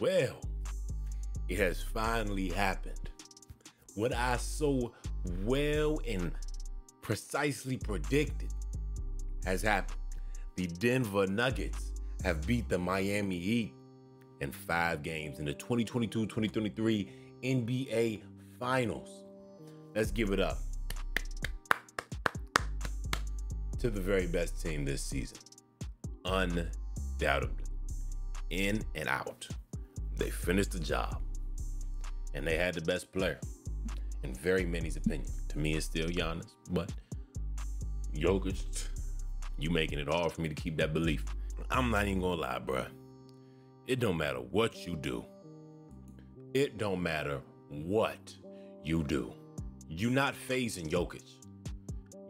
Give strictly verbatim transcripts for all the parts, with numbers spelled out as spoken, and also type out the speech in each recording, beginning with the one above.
Well, it has finally happened. What I so well and precisely predicted has happened. The Denver Nuggets have beat the Miami Heat in five games in the twenty twenty-two twenty twenty-three N B A Finals. Let's give it up to the very best team this season. Undoubtedly, in and out, they finished the job, and they had the best player in very many's opinion. To me, it's still Giannis, but Jokic, you making it hard for me to keep that belief. I'm not even gonna lie, bruh. It don't matter what you do. It don't matter what you do. You're not phasing Jokic.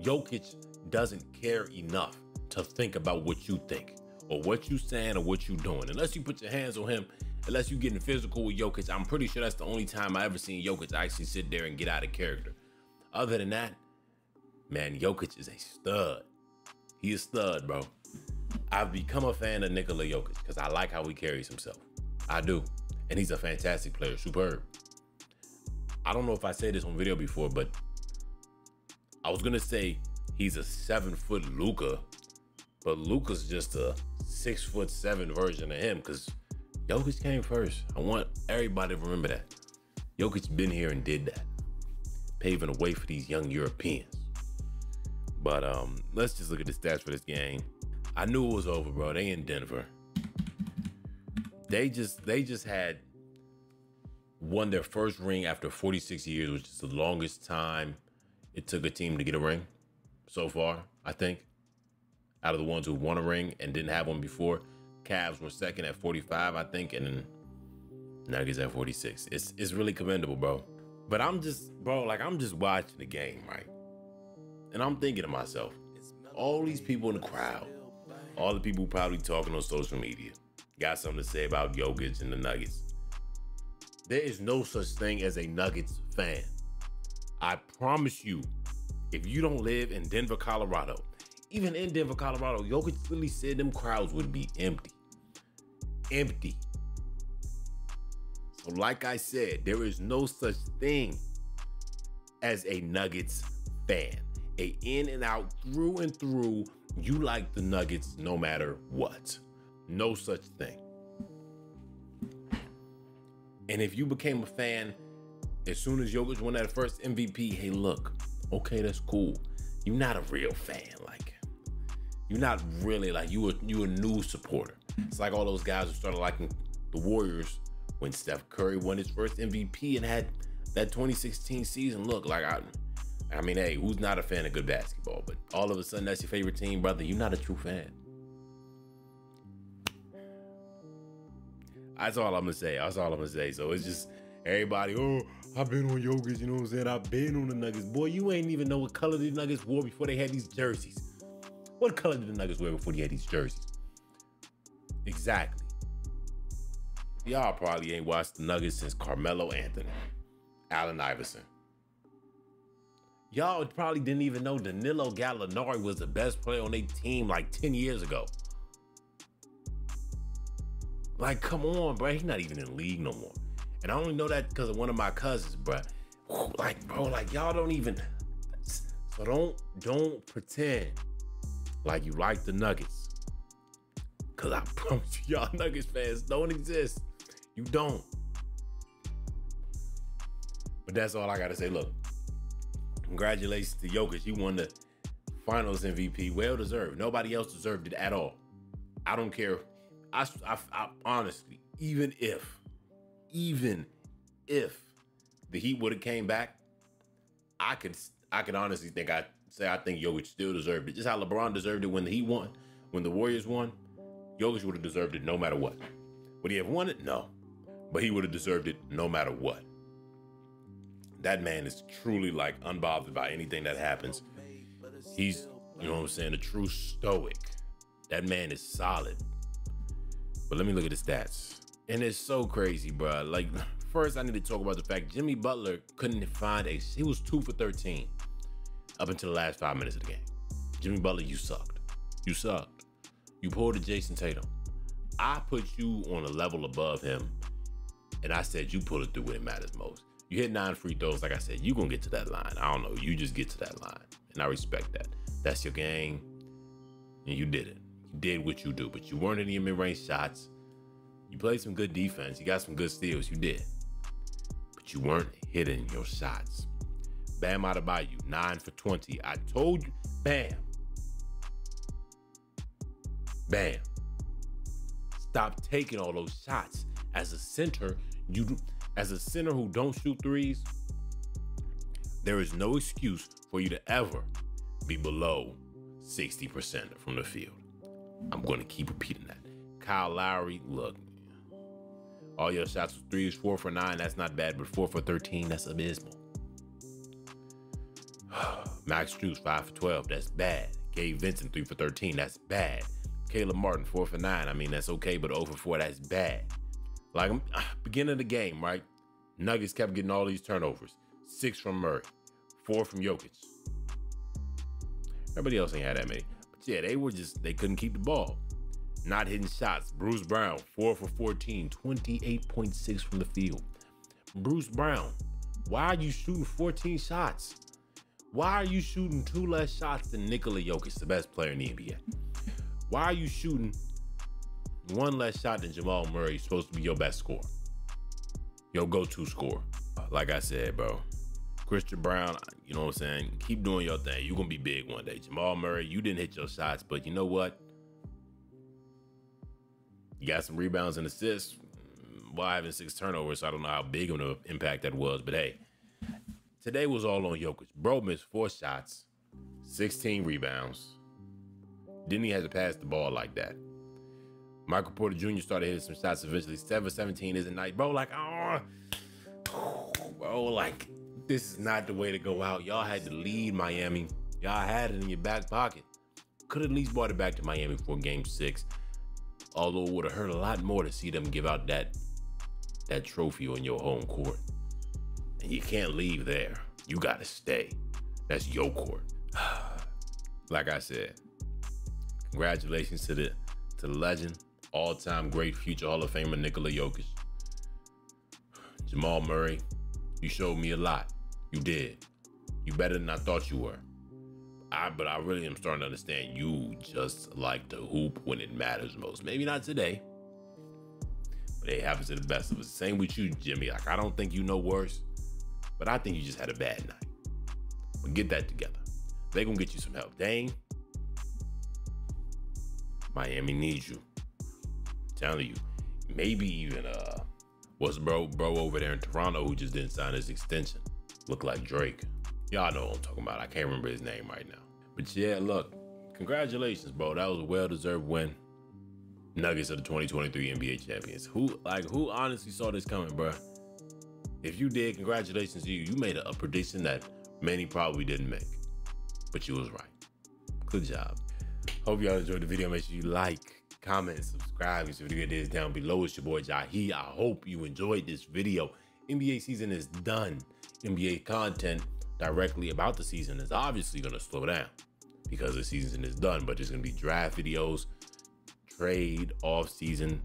Jokic doesn't care enough to think about what you think or what you saying or what you doing. Unless you put your hands on him, unless you getting physical with Jokic, I'm pretty sure that's the only time I ever seen Jokic actually sit there and get out of character. Other than that, man, Jokic is a stud. He is stud, bro. I've become a fan of Nikola Jokic because I like how he carries himself. I do. And he's a fantastic player, superb. I don't know if I said this on video before, but I was gonna say he's a seven foot Luka, but Luka's just a six foot seven version of him because Jokic came first. I want everybody to remember that. Jokic's been here and did that, paving the way for these young Europeans. But um, let's just look at the stats for this game. I knew it was over, bro. They in Denver. They just they just had won their first ring after forty-six years, which is the longest time it took a team to get a ring so far, I think. Out of the ones who won a ring and didn't have one before, Cavs were second at forty-five, I think, and then Nuggets at forty-six. It's it's really commendable, bro. But I'm just, bro, like I'm just watching the game, right? And I'm thinking to myself, all these people in the crowd, all the people probably talking on social media, got something to say about Jokic and the Nuggets. There is no such thing as a Nuggets fan. I promise you, if you don't live in Denver, Colorado, even in Denver, Colorado, Jokic really said them crowds would be empty. Empty. So like I said, there is no such thing as a Nuggets fan. A in and out, through and through, you like the Nuggets no matter what. No such thing. And if you became a fan as soon as Jokic won that first M V P, hey, look, okay, that's cool. You're not a real fan. Like, you're not really, like, you a, you a new supporter. It's like all those guys who started liking the Warriors when Steph Curry won his first M V P and had that twenty sixteen season. Look, like, I, I mean, hey, who's not a fan of good basketball? But all of a sudden, that's your favorite team, brother. You're not a true fan. That's all I'm gonna say. That's all I'm gonna say. So it's just everybody, oh, I've been on Jokic, you know what I'm saying? I've been on the Nuggets. Boy, you ain't even know what color the Nuggets wore before they had these jerseys. What color did the Nuggets wear before they had these jerseys? Exactly. Y'all probably ain't watched the Nuggets since Carmelo Anthony, Allen Iverson. Y'all probably didn't even know Danilo Gallinari was the best player on their team like ten years ago. Like, come on, bro. He's not even in the league no more. And I only know that because of one of my cousins, bro. Like, bro, like, y'all don't even... So don't, don't pretend like you like the Nuggets. Because I promise you, y'all Nuggets fans don't exist. You don't. But that's all I got to say. Look, congratulations to Jokic. You won the Finals M V P. Well deserved. Nobody else deserved it at all. I don't care... I, I, I honestly, even if, even if the Heat would have came back, I could, I could honestly think I say I think Jokic still deserved it. Just how LeBron deserved it when the Heat won, when the Warriors won, Jokic would have deserved it no matter what. Would he have won it? No, but he would have deserved it no matter what. That man is truly like unbothered by anything that happens. He's, you know what I'm saying, a true stoic. That man is solid. But let me look at the stats. And it's so crazy, bro. Like, first I need to talk about the fact Jimmy Butler couldn't find a, he was two for thirteen up until the last five minutes of the game. Jimmy Butler, you sucked. You sucked. You pulled a Jason Tatum. I put you on a level above him And I said, you pull it through when it matters most. You hit nine free throws. Like I said, you're going to get to that line. I don't know. You just get to that line. And I respect that. That's your game. And you did it. You did what you do. But you weren't in your mid-range shots. You played some good defense. You got some good steals. You did. But you weren't hitting your shots. Bam Adebayo, nine for twenty. I told you. Bam. Bam. Stop taking all those shots. As a center, you as a center who don't shoot threes, there is no excuse for you to ever be below sixty percent from the field. I'm going to keep repeating that. Kyle Lowry, look, all your shots with threes, four for nine, that's not bad, but four for thirteen, that's abysmal. Max Strus, five for twelve, that's bad. Gabe Vincent, three for thirteen, that's bad. Caleb Martin, four for nine, I mean, that's okay, but over four, that's bad. Like, beginning of the game, right? Nuggets kept getting all these turnovers. Six from Murray, four from Jokic. Everybody else ain't had that many. But yeah, they were just, they couldn't keep the ball. Not hitting shots. Bruce Brown, four for fourteen, twenty-eight point six from the field. Bruce Brown, why are you shooting fourteen shots? Why are you shooting two less shots than Nikola Jokic, the best player in the N B A? Why are you shooting one less shot than Jamal Murray, supposed to be your best scorer, your go-to scorer? Like I said, bro, Christian Brown, you know what I'm saying? Keep doing your thing. You're going to be big one day. Jamal Murray, you didn't hit your shots, but you know what? You got some rebounds and assists while having six turnovers, so I don't know how big of an impact that was, but hey, today was all on Jokic. Bro missed four shots, sixteen rebounds. Didn't he have to pass the ball like that? Michael Porter Junior started hitting some shots eventually. seven for seventeen isn't nice. Bro, like, oh, bro, like, this is not the way to go out. Y'all had to lead Miami. Y'all had it in your back pocket. Could at least brought it back to Miami for game six. Although it would have hurt a lot more to see them give out that, that trophy on your home court. And you can't leave there. You got to stay. That's your court. Like I said, congratulations to the, to the legend. All-time great future Hall of Famer Nikola Jokic. Jamal Murray, you showed me a lot. You did. You better than I thought you were. I, but I really am starting to understand you just like to hoop when it matters most. Maybe not today, but it happens to the best of us. Same with you, Jimmy. Like, I don't think you know worse, but I think you just had a bad night. But get that together. They're going to get you some help. Dang. Miami needs you. I'm telling you, maybe even uh, what's bro, bro over there in Toronto who just didn't sign his extension? Look like Drake. Y'all know what I'm talking about. I can't remember his name right now. But yeah, look, congratulations, bro. That was a well-deserved win. Nuggets are the twenty twenty-three N B A champions. Who, like, who honestly saw this coming, bro? If you did, congratulations to you. You made a, a prediction that many probably didn't make, but you was right. Good job. Hope y'all enjoyed the video. Make sure you like, comment, subscribe. If you get this down below, it's your boy Jahi. I hope you enjoyed this video. N B A season is done. N B A content directly about the season is obviously going to slow down because the season is done, but there's going to be draft videos, trade, off-season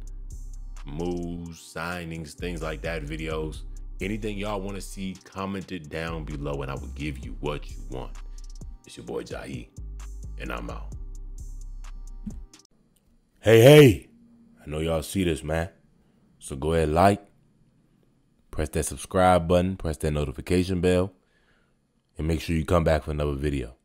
moves, signings, things like that videos. Anything y'all want to see commented down below, and I will give you what you want. It's your boy Jahi, and I'm out. Hey, hey, I know y'all see this, man. So go ahead, like, press that subscribe button, press that notification bell, and make sure you come back for another video.